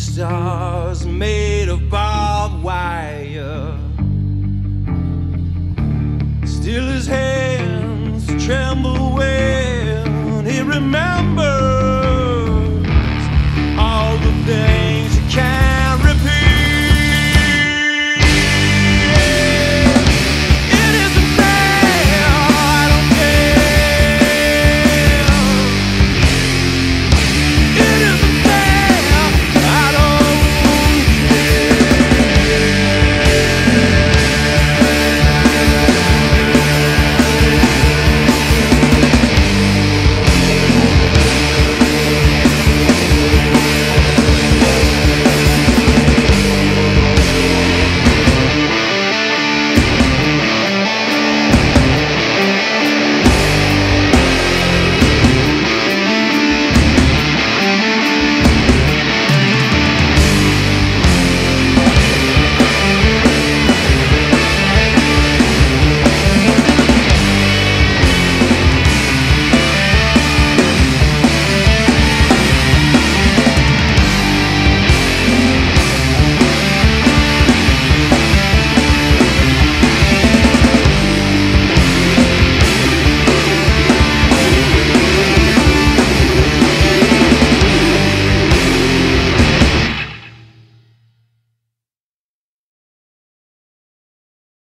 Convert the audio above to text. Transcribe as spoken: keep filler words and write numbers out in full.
stars made of barbed wire.